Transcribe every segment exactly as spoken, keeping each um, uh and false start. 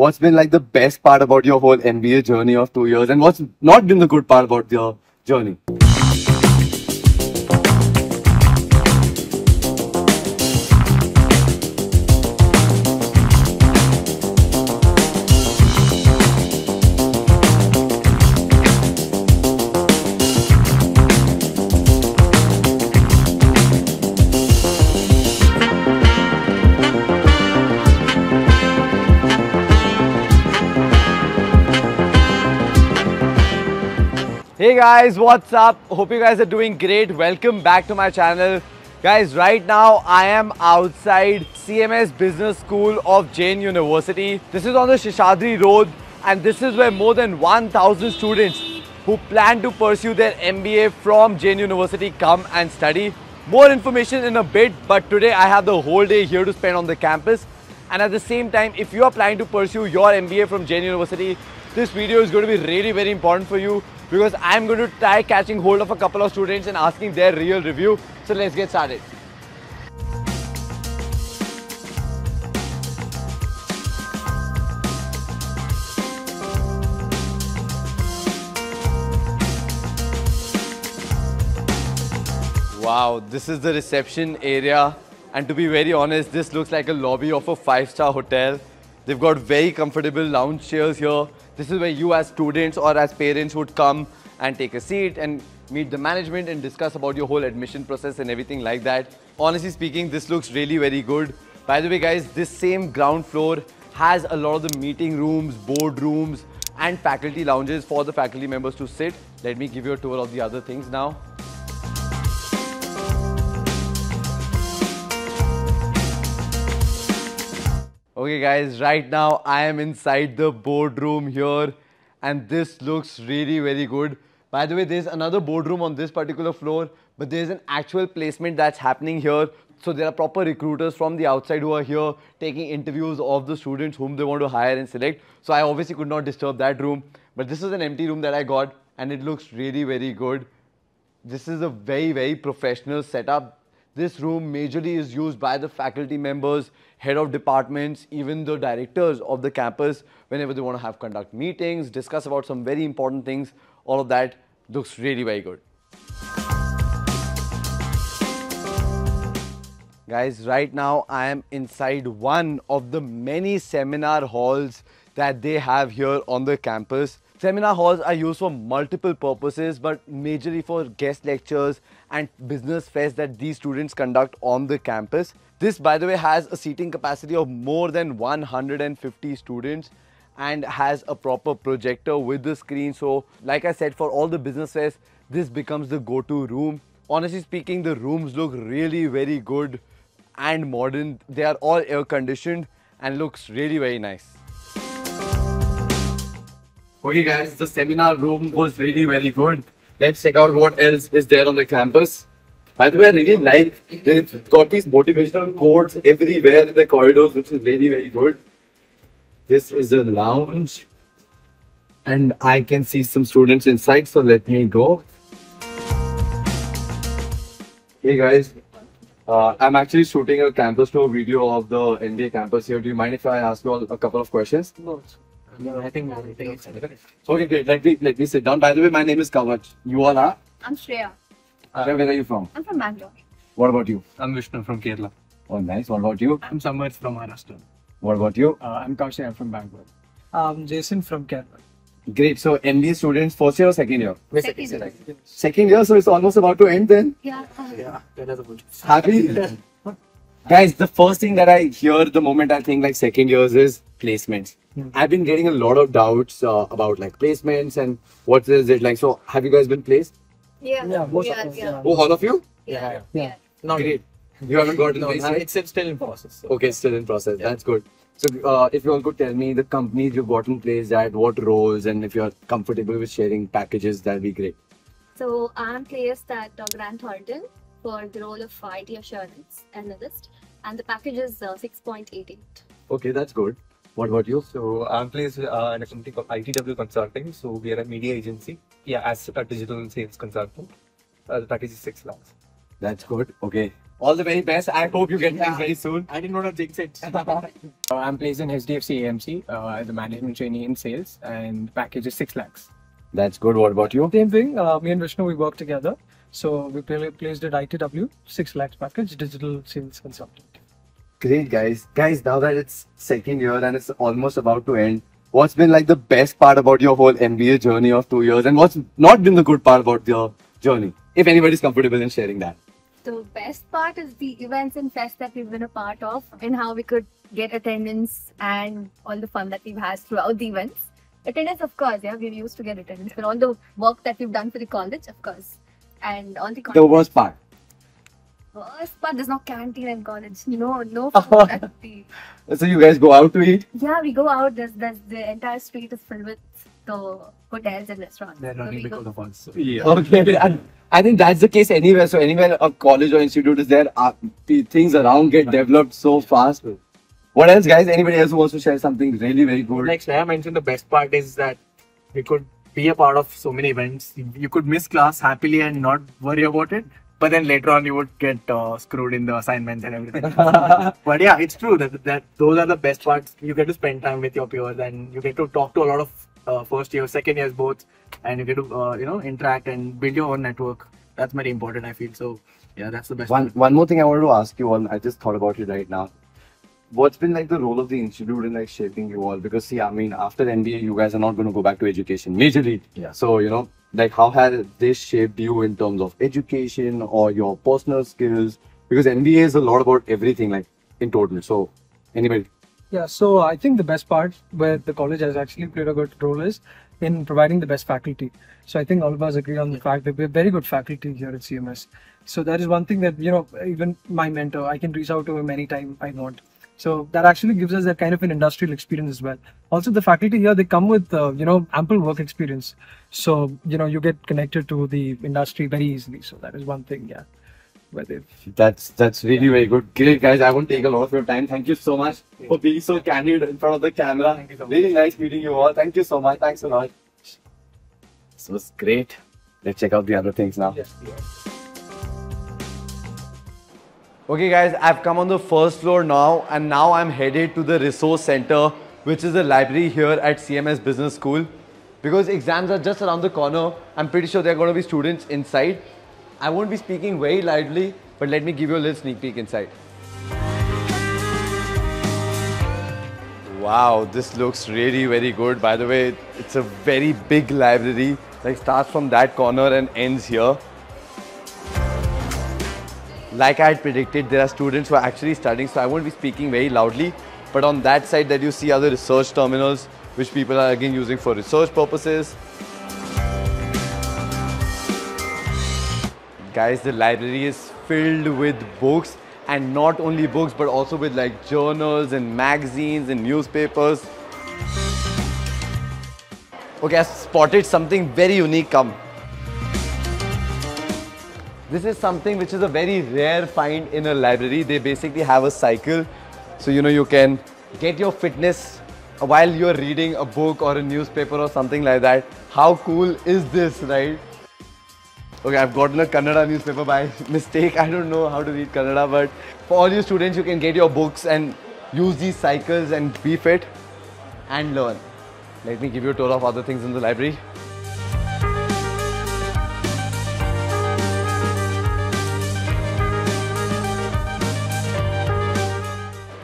what's been like the best part about your whole M B A journey of two years and what's not been the good part about your journey? Hey guys, what's up? Hope you guys are doing great. Welcome back to my channel. Guys, right now I am outside C M S Business School of Jain University. This is on the Shishadri Road and this is where more than one thousand students who plan to pursue their M B A from Jain University come and study. More information in a bit, but today I have the whole day here to spend on the campus. And at the same time, if you are planning to pursue your M B A from Jain University, this video is going to be really very important for you, because I'm going to try catching hold of a couple of students and asking their real review. So let's get started. Wow, this is the reception area. And to be very honest, this looks like a lobby of a five-star hotel. They've got very comfortable lounge chairs here. This is where you as students or as parents would come and take a seat and meet the management and discuss about your whole admission process and everything like that. Honestly speaking, this looks really very good. By the way guys, this same ground floor has a lot of the meeting rooms, board rooms and faculty lounges for the faculty members to sit. Let me give you a tour of the other things now. Okay guys, right now I am inside the boardroom here and this looks really very good. By the way, there's another boardroom on this particular floor, but there's an actual placement that's happening here. So there are proper recruiters from the outside who are here taking interviews of the students whom they want to hire and select. So I obviously could not disturb that room, but this is an empty room that I got and it looks really very good. This is a very very professional setup. This room majorly is used by the faculty members, head of departments, even the directors of the campus whenever they want to have conduct meetings, discuss about some very important things. All of that looks really very good. Guys, right now I am inside one of the many seminar halls that they have here on the campus. Seminar halls are used for multiple purposes, but majorly for guest lectures and business fest that these students conduct on the campus. This, by the way, has a seating capacity of more than one hundred fifty students and has a proper projector with the screen. So, like I said, for all the business fest, this becomes the go-to room. Honestly speaking, the rooms look really very good and modern. They are all air-conditioned and looks really very nice. Okay guys, the seminar room was really very good. Let's check out what else is there on the campus. By the way, I really like, they've got these motivational quotes everywhere in the corridors, which is really very good. This is a lounge and I can see some students inside, so let me go. Hey guys, uh, I'm actually shooting a campus tour video of the N B A campus here. Do you mind if I ask you all a couple of questions? No. No, I think, I think it's okay, great. Let me, let me sit down. By the way, my name is Kavach. You all are? I'm Shreya. Uh, Shreya, where are you from? I'm from Bangalore. What about you? I'm Vishnu from Kerala. Oh, nice. What about you? I'm Samarit from Arashton. What about you? Uh, I'm Kaushik. I'm from Bangalore. I'm Jason from Kerala. Great. So, M B A students, first year or second year? Second, second year. Second year, so it's almost about to end then? Yeah. Yeah. Happy? Guys, the first thing that I hear the moment I think like second years is placements. Mm-hmm. I've been getting a lot of doubts uh, about like placements and what is it like. So, have you guys been placed? Yeah. Yeah. Most yeah, of yeah. Oh, all of you? Yeah. Yeah. yeah. yeah. Not great. You haven't gotten no, placement? It's still in process. So. Okay, still in process. Yeah. That's good. So, uh, if you all could tell me the companies you've gotten placed at, what roles, and if you're comfortable with sharing packages, that'd be great. So, I'm placed at uh, Grant Thornton for the role of I T assurance analyst, and the package is uh, six point eight eight. Okay, that's good. What about you? So, I'm placed uh, in a company called I T W Consulting. So, we are a media agency. Yeah, as a digital sales consultant. Uh, the package is six lakhs. That's good. Okay. All the very best. I hope you get yeah. things very soon. I did not have jinxed it. uh, I'm placed in H D F C A M C uh, as a management trainee in sales, and package is six lakhs. That's good. What about you? Same thing. Uh, me and Vishnu, we work together. So we placed at I T W, six lakhs package, digital sales consultant. Great, guys. Guys, now that it's second year and it's almost about to end, what's been like the best part about your whole M B A journey of two years, and what's not been the good part about your journey? If anybody's comfortable in sharing that. The best part is the events and fest that we've been a part of, and how we could get attendance and all the fun that we've had throughout the events. Attendance, of course, yeah, we're used to get attendance, but all the work that we've done for the college, of course, and all the. The worst part. Worst part, there's no canteen in college. No, no food at the. So you guys go out to eat? Yeah, we go out. There's, there's the entire street is filled with the hotels and restaurants. They're running because of us. Yeah. Okay. And, I think that's the case anywhere. So anywhere a college or institute is there, uh, things around get developed so fast. What else, guys? Anybody else who wants to share something really very good? Like Shreya mentioned, the best part is that we could be a part of so many events. You could miss class happily and not worry about it. But then later on, you would get uh, screwed in the assignments and everything. But yeah, it's true that, that those are the best parts. You get to spend time with your peers, and you get to talk to a lot of uh, first year, second years both. And you get to, uh, you know, interact and build your own network. That's very important, I feel. So, yeah, that's the best. One, one more thing I wanted to ask you all. I just thought about it right now. What's been like the role of the institute in like shaping you all? Because see, I mean, after M B A, you guys are not going to go back to education majorly. Yeah. So, you know, like how has this shaped you in terms of education or your personal skills? Because M B A is a lot about everything, like in total. So, anybody? Yeah. So I think the best part where the college has actually played a good role is in providing the best faculty. So I think all of us agree on the yeah. fact that we have very good faculty here at C M S. So that is one thing that, you know, even my mentor, I can reach out to him anytime I want. So that actually gives us that kind of an industrial experience as well. Also, the faculty here, they come with, uh, you know, ample work experience. So, you know, you get connected to the industry very easily. So that is one thing, yeah. That's that's really yeah. very good. Great, guys. I won't take a lot of your time. Thank you so much yeah. for being so candid in front of the camera. Thank you so much. Really nice meeting you all. Thank you so much. Thanks a lot. This was great. Let's check out the other things now. Yes. Okay, guys. I've come on the first floor now, and now I'm headed to the resource center, which is the library here at C M S Business School, because exams are just around the corner. I'm pretty sure there are going to be students inside. I won't be speaking very loudly, but let me give you a little sneak peek inside. Wow, this looks really very good. By the way, it's a very big library. Like starts from that corner and ends here. Like I had predicted, there are students who are actually studying, so I won't be speaking very loudly. But on that side that you see are the research terminals, which people are again using for research purposes. Guys, the library is filled with books, and not only books but also with like journals and magazines and newspapers. Okay, I spotted something very unique. Come. This is something which is a very rare find in a library. They basically have a cycle. So, you know, you can get your fitness while you're reading a book or a newspaper or something like that. How cool is this, right? Okay, I've gotten a Kannada newspaper by mistake. I don't know how to read Kannada, but for all you students, you can get your books and use these cycles and be fit and learn. Let me give you a tour of other things in the library.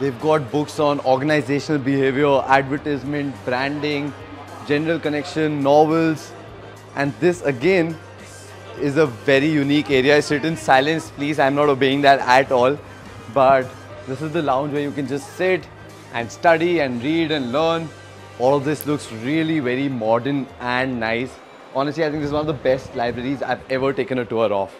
They've got books on organizational behavior, advertisement, branding, general connection, novels, and this again is a very unique area. It's written silence, please. I'm not obeying that at all. But this is the lounge where you can just sit and study and read and learn. All of this looks really very modern and nice. Honestly, I think this is one of the best libraries I've ever taken a tour of.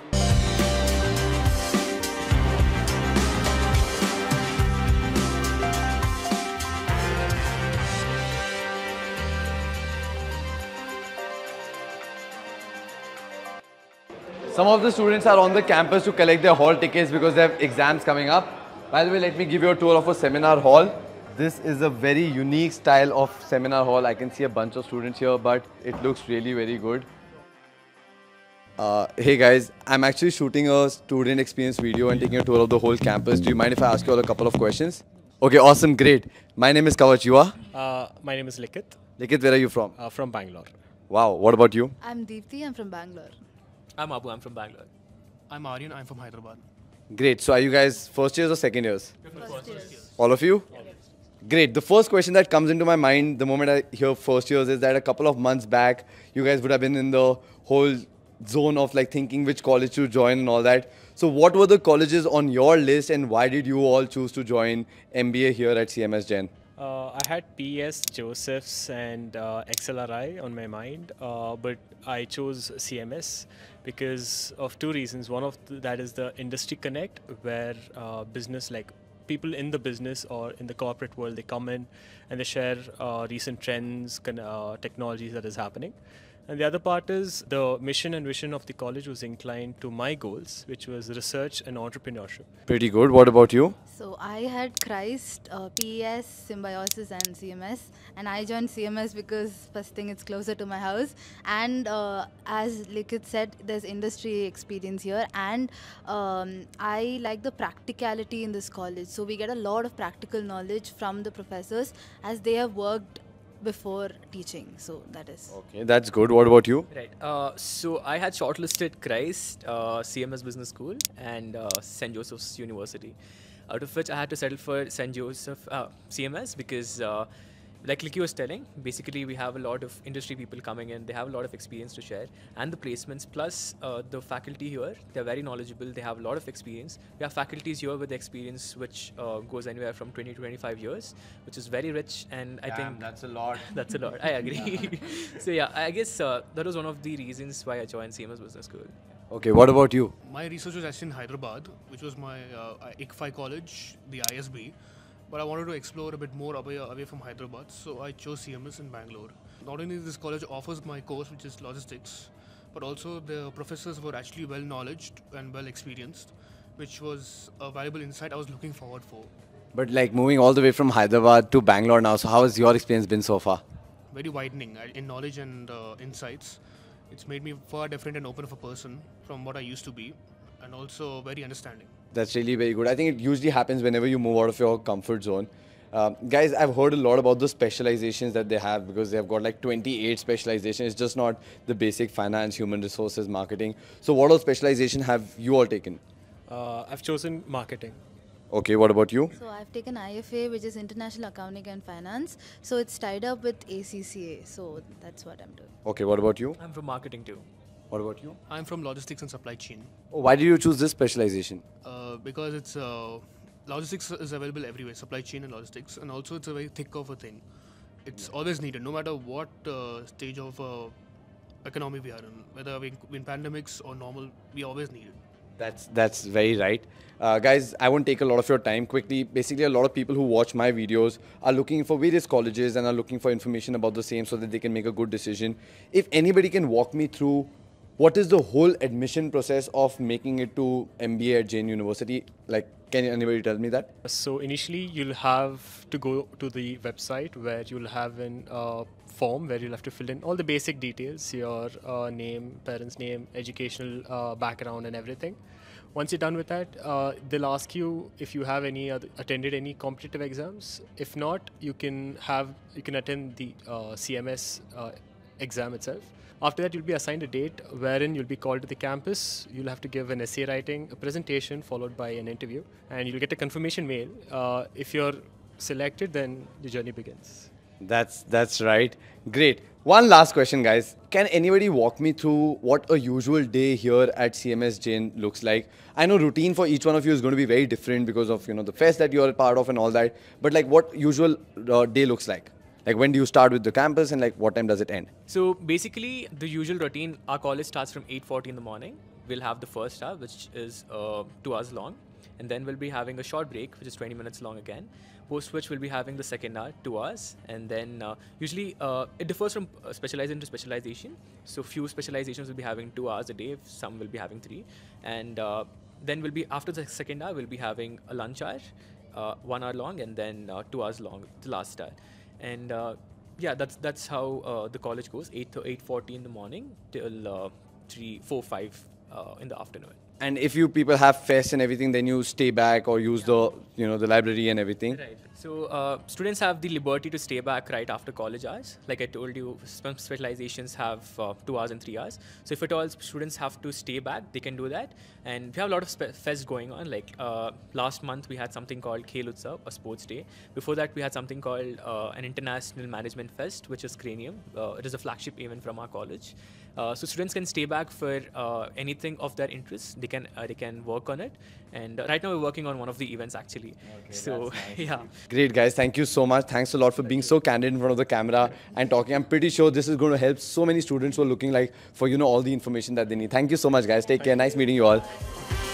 Some of the students are on the campus to collect their hall tickets because they have exams coming up. By the way, let me give you a tour of a seminar hall. This is a very unique style of seminar hall. I can see a bunch of students here, but it looks really very good. Uh, hey guys, I'm actually shooting a student experience video and taking a tour of the whole campus. Do you mind if I ask you all a couple of questions? Okay, awesome, great. My name is Kavach. You are? Uh, my name is Likit. Likit, where are you from? Uh, from Bangalore. Wow, what about you? I'm Deepti, I'm from Bangalore. I'm Abu, I'm from Bangalore. I'm Aryan, I'm from Hyderabad. Great, so are you guys first years or second years? First, first years. years. All of you? All Great. The first question that comes into my mind the moment I hear first years is that a couple of months back, you guys would have been in the whole zone of like thinking which college to join and all that. So what were the colleges on your list and why did you all choose to join M B A here at C M S Jain? Uh, I had P S Joseph's and uh, X L R I on my mind, uh, but I chose C M S because of two reasons. One of th that is the industry connect where uh, business like people in the business or in the corporate world, they come in and they share uh, recent trends, uh, technologies that is happening. And the other part is the mission and vision of the college was inclined to my goals, which was research and entrepreneurship. Pretty good. What about you? So I had Christ, uh, P E S, Symbiosis and C M S. And I joined C M S because first thing, it's closer to my house. And uh, as Likit said, there's industry experience here. And um, I like the practicality in this college. So we get a lot of practical knowledge from the professors as they have worked before teaching, so that is. Okay, that's good. What about you? Right. Uh, so I had shortlisted Christ, uh, C M S Business School and uh, Saint Joseph's University, out of which I had to settle for Saint Joseph uh, C M S because uh, like Likit was telling, basically we have a lot of industry people coming in, they have a lot of experience to share, and the placements plus uh, the faculty here, they're very knowledgeable, they have a lot of experience. We have faculties here with experience which uh, goes anywhere from twenty to twenty-five years, which is very rich, and Damn, I think that's a lot. That's a lot, I agree. So yeah, I guess uh, that was one of the reasons why I joined C M S Business School. Okay, what about you? My research was actually in Hyderabad, which was my uh, I C F A I college, the I S B. But I wanted to explore a bit more away, away from Hyderabad, so I chose C M S in Bangalore. Not only this college offers my course, which is logistics, but also the professors were actually well knowledged and well experienced, which was a valuable insight I was looking forward for. But like moving all the way from Hyderabad to Bangalore now, so how has your experience been so far? Very widening in knowledge and uh, insights. It's made me far different and open of a person from what I used to be, and also very understanding. That's really very good. I think it usually happens whenever you move out of your comfort zone. Um, guys, I've heard a lot about the specializations that they have because they've got like twenty-eight specializations. It's just not the basic finance, human resources, marketing. So what all specialization have you all taken? Uh, I've chosen marketing. Okay, what about you? So I've taken I F A, which is International Accounting and Finance. So it's tied up with A C C A. So that's what I'm doing. Okay, what about you? I'm from marketing too. What about you? I'm from logistics and supply chain. Oh, why did you choose this specialization? Uh, because it's uh, logistics is available everywhere, supply chain and logistics, and also it's a very thick of a thing. It's yeah. always needed, no matter what uh, stage of uh, economy we are in, whether we in pandemics or normal, we always need it. That's, that's very right. Uh, guys, I won't take a lot of your time quickly. Basically, a lot of people who watch my videos are looking for various colleges and are looking for information about the same so that they can make a good decision. If anybody can walk me through what is the whole admission process of making it to M B A at Jain University? Like, can anybody tell me that? So initially, you'll have to go to the website where you'll have an uh, form where you'll have to fill in all the basic details, your uh, name, parents' name, educational uh, background and everything. Once you're done with that, uh, they'll ask you if you have any other, attended any competitive exams. If not, you can have you can attend the uh, C M S uh, exam itself. After that, you'll be assigned a date wherein you'll be called to the campus. You'll have to give an essay writing, a presentation followed by an interview, and you'll get a confirmation mail. Uh, if you're selected, then the journey begins. That's, that's right. Great. One last question, guys. Can anybody walk me through what a usual day here at C M S Jain looks like? I know routine for each one of you is going to be very different because of, you know, the fest that you're a part of and all that, but like what usual uh, day looks like? Like when do you start with the campus and like what time does it end? So basically the usual routine, our college starts from eight forty in the morning. We'll have the first hour, which is uh, two hours long. And then we'll be having a short break, which is twenty minutes long again. Post which we'll be having the second hour, two hours. And then uh, usually uh, it differs from uh, specialization to specialization. So few specializations will be having two hours a day. Some will be having three. And uh, then we'll be, after the second hour, we'll be having a lunch hour, uh, one hour long, and then uh, two hours long, the last hour. And uh, yeah, that's that's how uh, the college goes, eight to eight forty in the morning till uh, three, four, five uh, in the afternoon. And if you people have fests and everything, then you stay back or use yeah. the, you know, the library and everything. Right. So uh, students have the liberty to stay back right after college hours. Like I told you, some specializations have uh, two hours and three hours. So if at all students have to stay back, they can do that. And we have a lot of fests going on. Like uh, last month, we had something called Khel Utsav, a sports day. Before that, we had something called uh, an international management fest, which is Cranium. Uh, it is a flagship event from our college. Uh, so students can stay back for uh, anything of their interest. They can uh, they can work on it. And uh, right now we're working on one of the events actually. Okay, so nice. Yeah. Great guys, thank you so much. Thanks a lot for being so candid in front of the camera and talking. I'm pretty sure this is going to help so many students who are looking like for you know all the information that they need. Thank you so much guys. Take care. Nice meeting you all.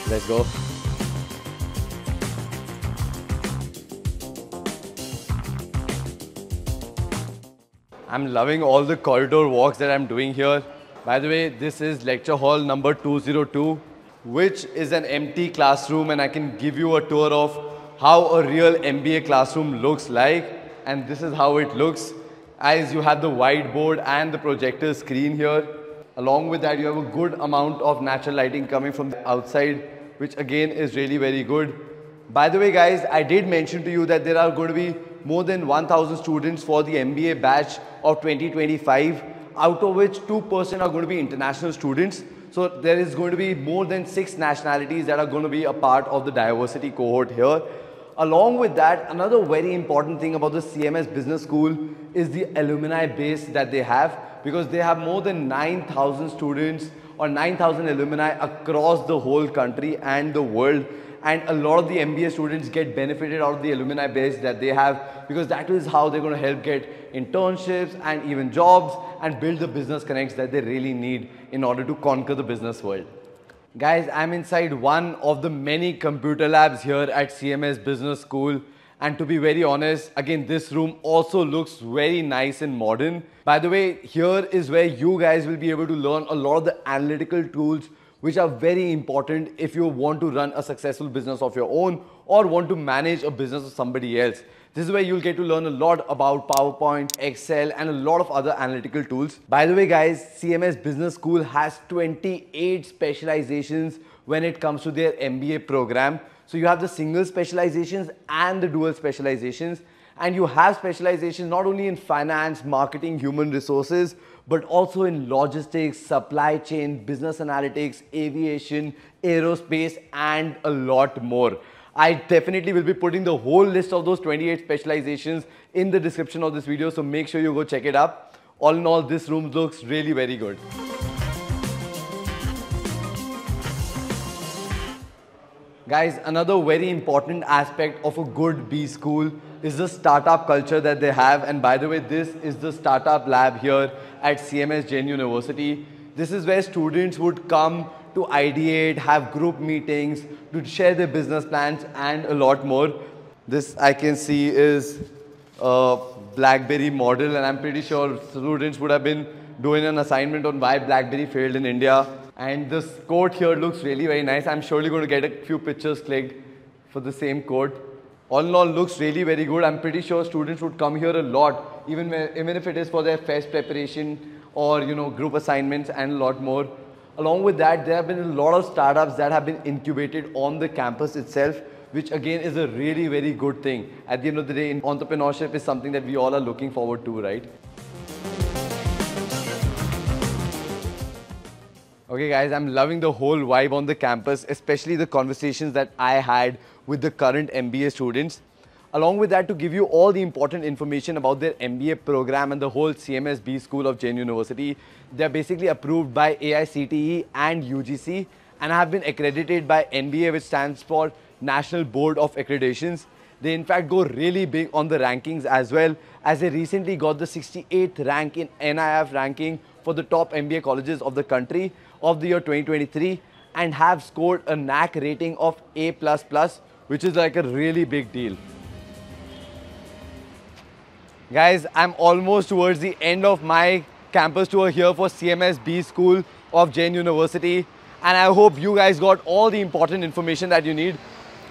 Let's go. I'm loving all the corridor walks that I'm doing here. By the way, this is lecture hall number two oh two, which is an empty classroom, and I can give you a tour of how a real M B A classroom looks like. And this is how it looks, as you have the whiteboard and the projector screen here. Along with that, you have a good amount of natural lighting coming from the outside, which again is really very good. By the way guys, I did mention to you that there are going to be more than one thousand students for the M B A batch of twenty twenty-five, out of which two percent are going to be international students. So there is going to be more than six nationalities that are going to be a part of the diversity cohort here. Along with that, another very important thing about the C M S Business School is the alumni base that they have, because they have more than nine thousand students or nine thousand alumni across the whole country and the world. And a lot of the M B A students get benefited out of the alumni base that they have, because that is how they're going to help get internships and even jobs and build the business connects that they really need in order to conquer the business world. Guys, I'm inside one of the many computer labs here at C M S Business School. And to be very honest, again, this room also looks very nice and modern. By the way, here is where you guys will be able to learn a lot of the analytical tools which are very important if you want to run a successful business of your own or want to manage a business of somebody else. This is where you'll get to learn a lot about PowerPoint, Excel, and a lot of other analytical tools. By the way guys, C M S Business School has twenty-eight specializations when it comes to their M B A program. So you have the single specializations and the dual specializations. And you have specializations not only in finance, marketing, human resources, but also in logistics, supply chain, business analytics, aviation, aerospace, and a lot more. I definitely will be putting the whole list of those twenty-eight specializations in the description of this video, so make sure you go check it up. All in all, this room looks really very good. Guys, another very important aspect of a good B school is the startup culture that they have. And by the way, this is the startup lab here at C M S Jain University. This is where students would come to ideate, have group meetings, to share their business plans and a lot more. This I can see is a BlackBerry model, and I'm pretty sure students would have been doing an assignment on why BlackBerry failed in India. And this coat here looks really very nice. I'm surely going to get a few pictures clicked for the same coat. All in all, looks really very good. I'm pretty sure students would come here a lot, even, even if it is for their fest preparation or you know group assignments and a lot more. Along with that, there have been a lot of startups that have been incubated on the campus itself, which again is a really very good thing. At the end of the day, entrepreneurship is something that we all are looking forward to, right? Okay guys, I'm loving the whole vibe on the campus, especially the conversations that I had with the current M B A students. Along with that, to give you all the important information about their M B A program and the whole C M S B School of Jain University, they're basically approved by A I C T E and U G C, and have been accredited by N B A, which stands for National Board of Accreditations. They in fact go really big on the rankings as well, as they recently got the sixty-eighth rank in N I F ranking for the top M B A colleges of the country of the year twenty twenty-three, and have scored a N A C rating of A plus plus, which is like a really big deal. Guys, I'm almost towards the end of my campus tour here for C M S B School of Jain University, and I hope you guys got all the important information that you need.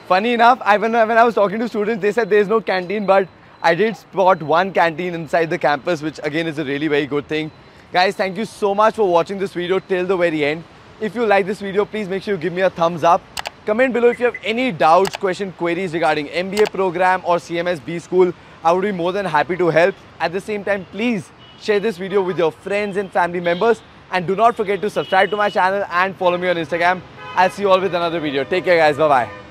Funny enough, I, when, when I was talking to students, they said there's no canteen, but I did spot one canteen inside the campus, which again is a really very good thing. Guys, thank you so much for watching this video till the very end. If you like this video, please make sure you give me a thumbs up. Comment below if you have any doubts, questions, queries regarding M B A program or C M S B School. I would be more than happy to help. At the same time, please share this video with your friends and family members. And do not forget to subscribe to my channel and follow me on Instagram. I'll see you all with another video. Take care, guys. Bye-bye.